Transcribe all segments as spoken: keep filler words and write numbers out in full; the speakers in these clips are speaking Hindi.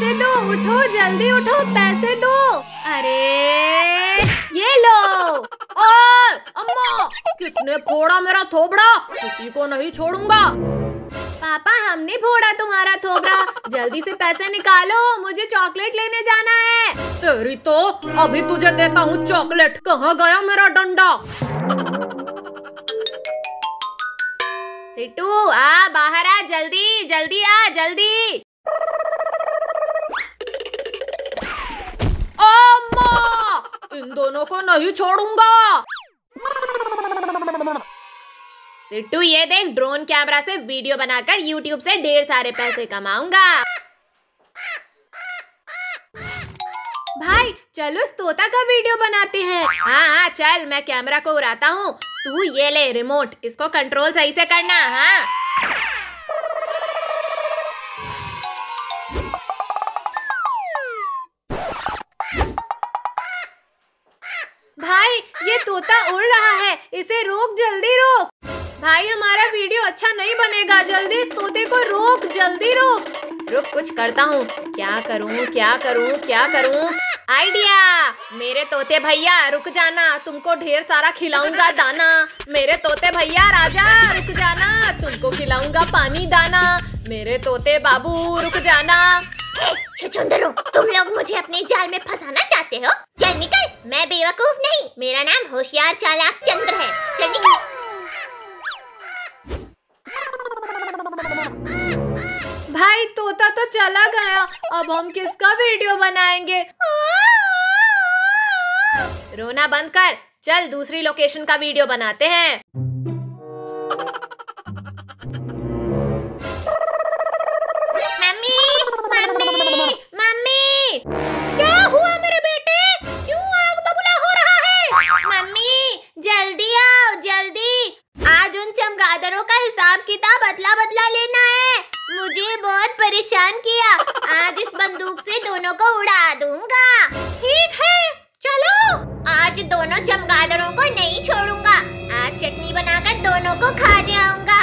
पैसे दो, उठो जल्दी उठो, पैसे दो। अरे ये लो। ओ अम्मा, किसने फोड़ा मेरा थोबड़ा? किसी को नहीं छोड़ूंगा। पापा हमने फोड़ा तुम्हारा थोबड़ा, जल्दी से पैसे निकालो, मुझे चॉकलेट लेने जाना है। तेरी तो, अभी तुझे देता हूँ चॉकलेट। कहाँ गया मेरा डंडा? सिटू आ बाहर आ, जल्दी जल्दी आ जल्दी। अम्मा, इन दोनों को नहीं छोड़ूंगा। सिट्टू ये देख, ड्रोन कैमरा से वीडियो बनाकर यूट्यूब से ढेर सारे पैसे कमाऊंगा। भाई चलो तोता का वीडियो बनाते हैं। हाँ हाँ चल, मैं कैमरा को उड़ाता हूँ, तू ये ले रिमोट, इसको कंट्रोल सही से करना। हाँ भाई ये तोता उड़ रहा है, इसे रोक, जल्दी रोक। भाई हमारा वीडियो अच्छा नहीं बनेगा, जल्दी इस तोते को रोक, जल्दी रोक। रुक कुछ करता हूँ, क्या करूँ क्या करूँ क्या करूँ। आइडिया। मेरे तोते भैया रुक जाना, तुमको ढेर सारा खिलाऊंगा दाना। मेरे तोते भैया राजा रुक जाना, तुमको खिलाऊंगा पानी दाना। मेरे तोते बाबू रुक जाना। ए, छुछुंदरों, तुम लोग मुझे अपने जाल में फंसाना चाहते हो? चल निकल, मैं बेवकूफ नहीं, मेरा नाम होशियार चालाक चंद्र है। चल निकल। भाई तोता तो चला गया, अब हम किसका वीडियो बनाएंगे? रोना बंद कर, चल दूसरी लोकेशन का वीडियो बनाते हैं। मम्मी मम्मी मम्मी, क्या हुआ मेरे बेटे? क्यों आग बबूला हो रहा है? मम्मी जल्दी आओ जल्दी, आज उन चमगादड़ों का हिसाब किताब बदला बदला लेना है। मुझे बहुत परेशान किया, आज इस बंदूक से दोनों को उड़ा दूंगा। ठीक है चलो, आज दोनों चमगादड़ों को नहीं छोड़ूंगा, आज चटनी बनाकर दोनों को खा जाऊंगा।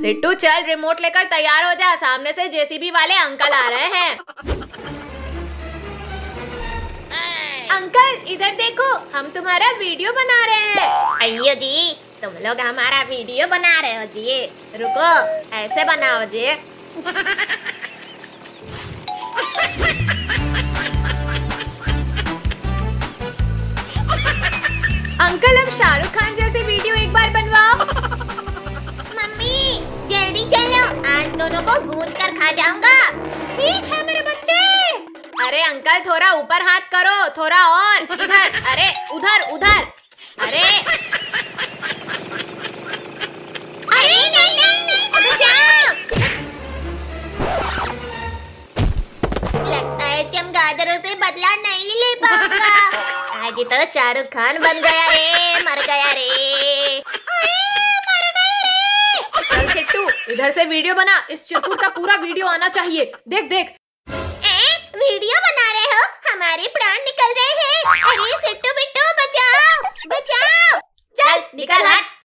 सिट्टू चल रिमोट लेकर तैयार हो जा, सामने से जेसीबी वाले अंकल आ रहे हैं। अंकल इधर देखो, हम तुम्हारा वीडियो बना रहे हैं। अयो जी, तुम लोग हमारा वीडियो बना रहे हो जी? रुको, ऐसे बनाओ जी। अंकल अब शाहरुख खान जैसे वीडियो एक बार बनवाओ। मम्मी जल्दी चलो, आज दोनों को भूज कर खा जाऊंगा। ठीक है मेरे बच्चे। अरे अंकल थोड़ा ऊपर हाथ करो, थोड़ा और इधर, अरे उधर उधर, अरे चमगादड़ों से बदला नहीं ले पाऊंगा। आज तो शाहरुख खान बन गया रे, मर गया रे, मर गया रे। चल सिट्टू इधर से वीडियो बना, इस चिरकुट का पूरा वीडियो आना चाहिए। देख देख। ए, वीडियो बना रहे हो, हमारे प्राण निकल रहे हैं। अरे सिट्टू बिट्टू बचाओ बचाओ, चल निकल हट।